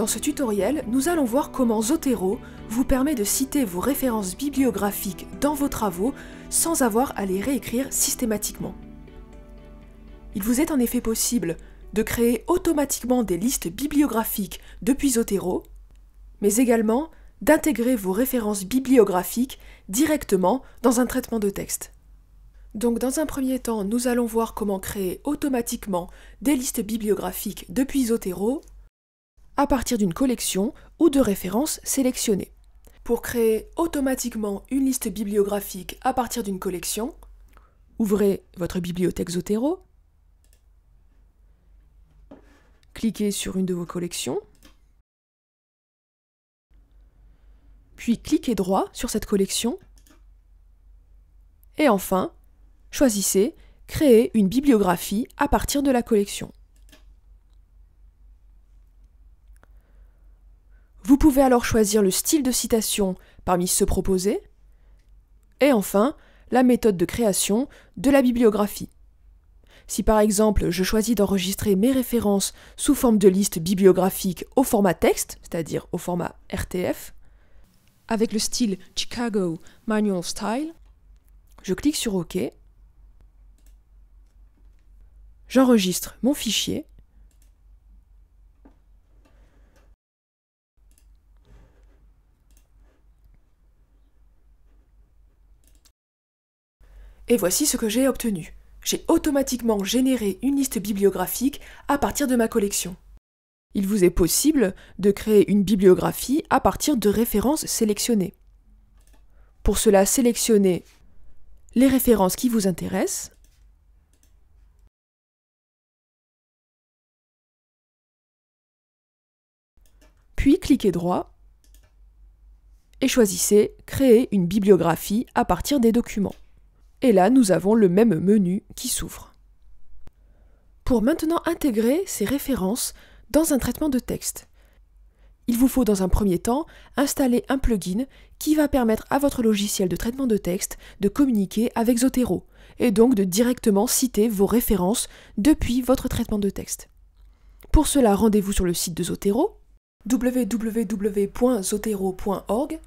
Dans ce tutoriel, nous allons voir comment Zotero vous permet de citer vos références bibliographiques dans vos travaux sans avoir à les réécrire systématiquement. Il vous est en effet possible de créer automatiquement des listes bibliographiques depuis Zotero, mais également d'intégrer vos références bibliographiques directement dans un traitement de texte. Donc dans un premier temps, nous allons voir comment créer automatiquement des listes bibliographiques depuis Zotero à partir d'une collection ou de références sélectionnées. Pour créer automatiquement une liste bibliographique à partir d'une collection, ouvrez votre bibliothèque Zotero, cliquez sur une de vos collections, puis cliquez droit sur cette collection, et enfin, choisissez « Créer une bibliographie à partir de la collection ». Vous pouvez alors choisir le style de citation parmi ceux proposés, et enfin, la méthode de création de la bibliographie. Si par exemple, je choisis d'enregistrer mes références sous forme de liste bibliographique au format texte, c'est-à-dire au format RTF, avec le style Chicago Manual of Style, je clique sur OK, j'enregistre mon fichier, et voici ce que j'ai obtenu. J'ai automatiquement généré une liste bibliographique à partir de ma collection. Il vous est possible de créer une bibliographie à partir de références sélectionnées. Pour cela, sélectionnez les références qui vous intéressent puis cliquez droit et choisissez « Créer une bibliographie à partir des documents ». Et là, nous avons le même menu qui s'ouvre. Pour maintenant intégrer ces références dans un traitement de texte, il vous faut dans un premier temps installer un plugin qui va permettre à votre logiciel de traitement de texte de communiquer avec Zotero et donc de directement citer vos références depuis votre traitement de texte. Pour cela, rendez-vous sur le site de Zotero, www.zotero.org,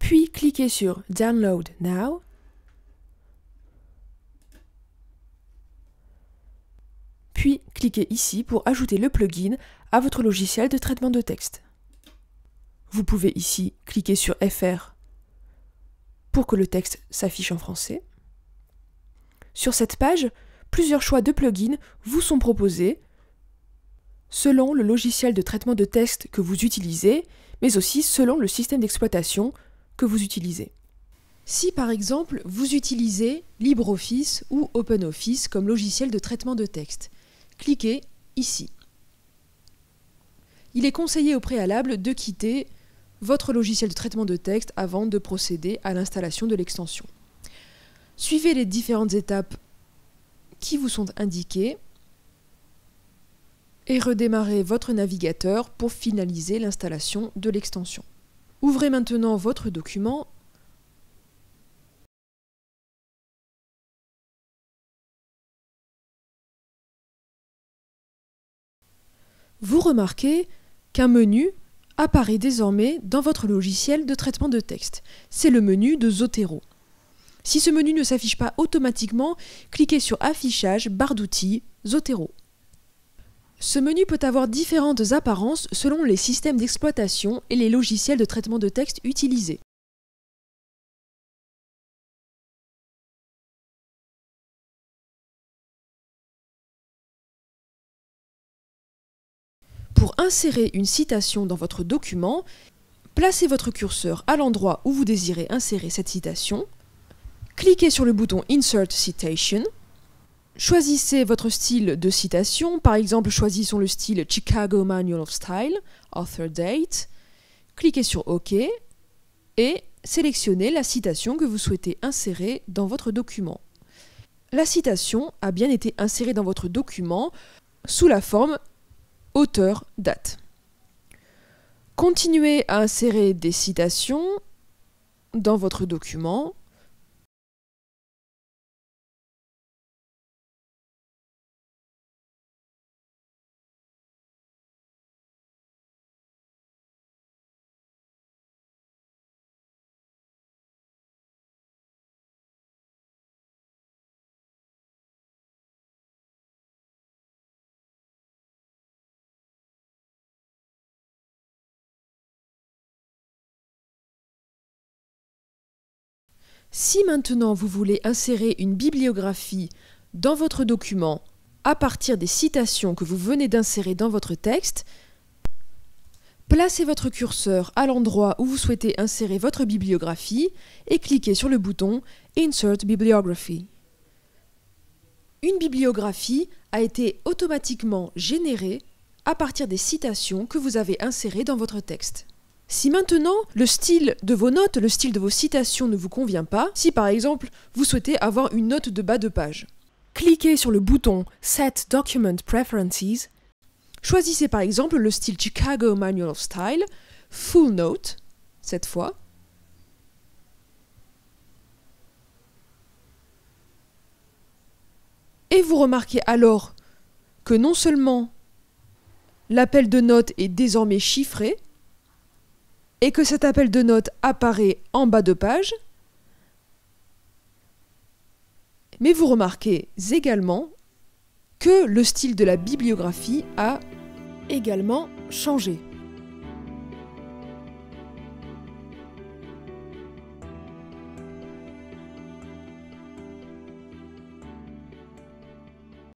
puis cliquez sur « Download now » puis cliquez ici pour ajouter le plugin à votre logiciel de traitement de texte. Vous pouvez ici cliquer sur FR pour que le texte s'affiche en français. Sur cette page, plusieurs choix de plugins vous sont proposés selon le logiciel de traitement de texte que vous utilisez, mais aussi selon le système d'exploitation que vous utilisez. Si par exemple vous utilisez LibreOffice ou OpenOffice comme logiciel de traitement de texte, cliquez ici. Il est conseillé au préalable de quitter votre logiciel de traitement de texte avant de procéder à l'installation de l'extension. Suivez les différentes étapes qui vous sont indiquées et redémarrez votre navigateur pour finaliser l'installation de l'extension. Ouvrez maintenant votre document . Vous remarquez qu'un menu apparaît désormais dans votre logiciel de traitement de texte. C'est le menu de Zotero. Si ce menu ne s'affiche pas automatiquement, cliquez sur Affichage, barre d'outils, Zotero. Ce menu peut avoir différentes apparences selon les systèmes d'exploitation et les logiciels de traitement de texte utilisés. Pour insérer une citation dans votre document, placez votre curseur à l'endroit où vous désirez insérer cette citation, cliquez sur le bouton Insert Citation, choisissez votre style de citation, par exemple choisissons le style Chicago Manual of Style, Author Date, cliquez sur OK et sélectionnez la citation que vous souhaitez insérer dans votre document. La citation a bien été insérée dans votre document sous la forme Auteur, date. Continuez à insérer des citations dans votre document. Si maintenant vous voulez insérer une bibliographie dans votre document à partir des citations que vous venez d'insérer dans votre texte, placez votre curseur à l'endroit où vous souhaitez insérer votre bibliographie et cliquez sur le bouton « Insert Bibliography ». Une bibliographie a été automatiquement générée à partir des citations que vous avez insérées dans votre texte. Si maintenant le style de vos notes, le style de vos citations ne vous convient pas, si par exemple vous souhaitez avoir une note de bas de page, cliquez sur le bouton Set Document Preferences, choisissez par exemple le style Chicago Manual of Style, Full Note, cette fois, et vous remarquez alors que non seulement l'appel de notes est désormais chiffré, et que cet appel de notes apparaît en bas de page, mais vous remarquez également que le style de la bibliographie a également changé.